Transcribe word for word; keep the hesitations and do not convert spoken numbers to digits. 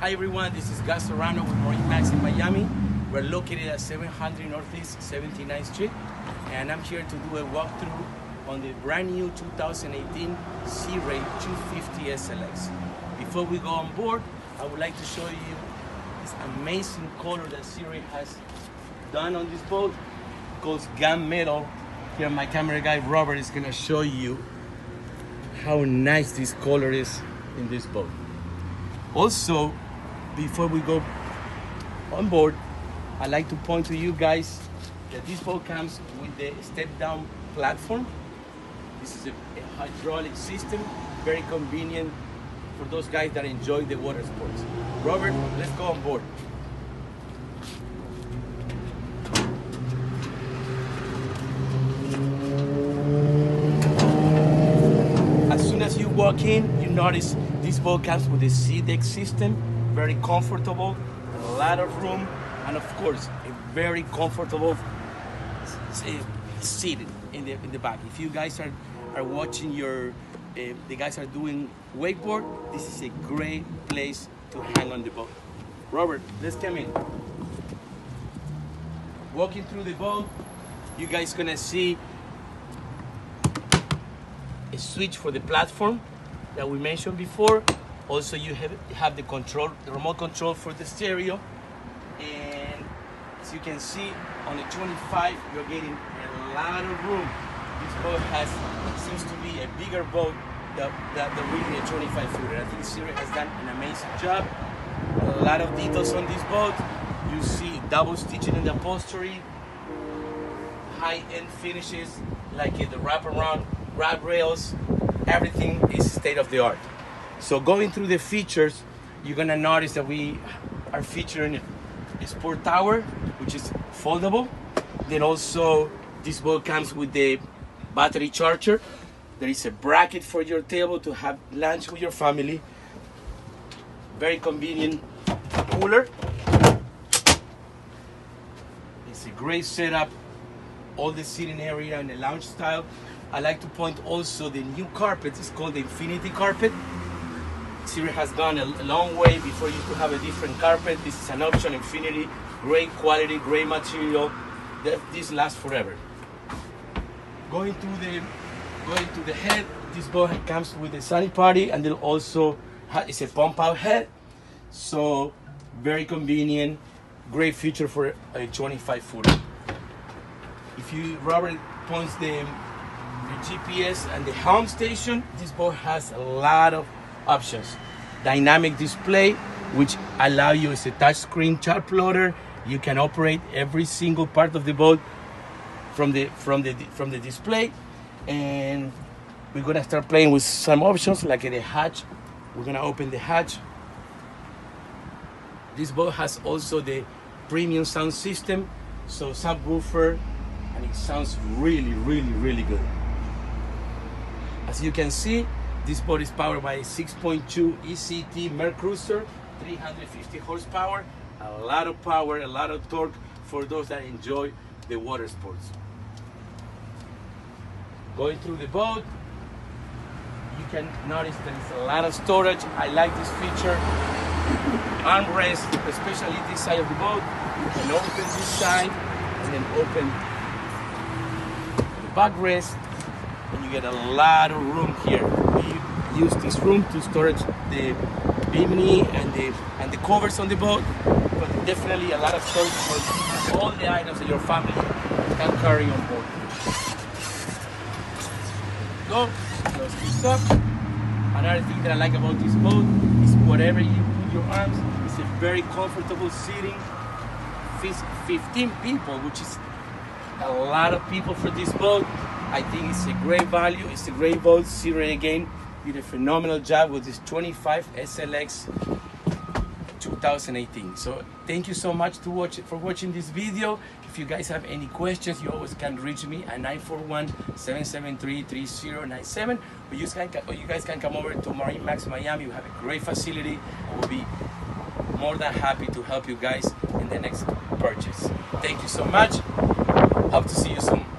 Hi everyone, this is Gus Soriano with MarineMax in Miami. We're located at seven hundred Northeast seventy-ninth Street, and I'm here to do a walkthrough on the brand new two thousand eighteen Sea Ray two fifty S L X. Before we go on board, I would like to show you this amazing color that Sea Ray has done on this boat. It goes gunmetal. Here my camera guy Robert is going to show you how nice this color is in this boat. Also, before we go on board, I'd like to point to you guys that this boat comes with the step-down platform. This is a, a hydraulic system, very convenient for those guys that enjoy the water sports. Robert, let's go on board. As soon as you walk in, you notice this boat comes with a C-Deck system, very comfortable, a lot of room, and of course, a very comfortable seat in the, in the back. If you guys are, are watching your, uh, the guys are doing wakeboard, this is a great place to hang on the boat. Robert, let's come in. Walking through the boat, you guys gonna see a switch for the platform that we mentioned before. Also, you have, have the control, the remote control for the stereo. And as you can see, on the twenty-five, you're getting a lot of room. This boat has, seems to be a bigger boat than, than, than really a twenty-five footer. I think Sea Ray has done an amazing job. A lot of details on this boat. You see double stitching in the upholstery, high-end finishes like the wraparound grab rails. Everything is state-of-the-art. So going through the features, you're gonna notice that we are featuring a sport tower, which is foldable. Then also, this boat comes with the battery charger. There is a bracket for your table to have lunch with your family. Very convenient cooler. It's a great setup. All the seating area and the lounge style. I like to point also the new carpet. It's called the Infinity Carpet. Sea Ray has gone a long way. Before you could have a different carpet. This is an option, Infinity. Great quality, great material. This lasts forever. Going to the, going to the head, this boat comes with a sunny party, and then also it's a pump out head. So very convenient, great feature for a twenty-five footer. If you, Robert points the, the G P S and the home station, this boat has a lot of options. Dynamic display, which allow you as a touch screen chart plotter. You can operate every single part of the boat from the, from the, from the display. And we're gonna start playing with some options like the hatch. We're gonna open the hatch. This boat has also the premium sound system, so subwoofer, and it sounds really, really, really good. As you can see, this boat is powered by a six point two E C T Mercruiser, three hundred fifty horsepower, a lot of power, a lot of torque for those that enjoy the water sports. Going through the boat, you can notice there's a lot of storage. I like this feature. Armrest, especially this side of the boat. You can open this side and then open backrest, and you get a lot of room here. We use this room to storage the bimini and the and the covers on the boat, but definitely a lot of storage for all the items that your family can carry on board. Go, close this up. Another thing that I like about this boat is whatever you put your arms, it's a very comfortable seating. fifteen people, which is a lot of people for this boat. I think it's a great value. It's a great boat. Sea Ray again did a phenomenal job with this twenty-five S L X two thousand eighteen. So thank you so much to watch for watching this video. If you guys have any questions, you always can reach me at nine four one, seven seven three, three zero nine seven. Or you guys can, or you guys can come over to MarineMax Miami. You have a great facility. I will be more than happy to help you guys in the next purchase. Thank you so much. Hope to see you soon.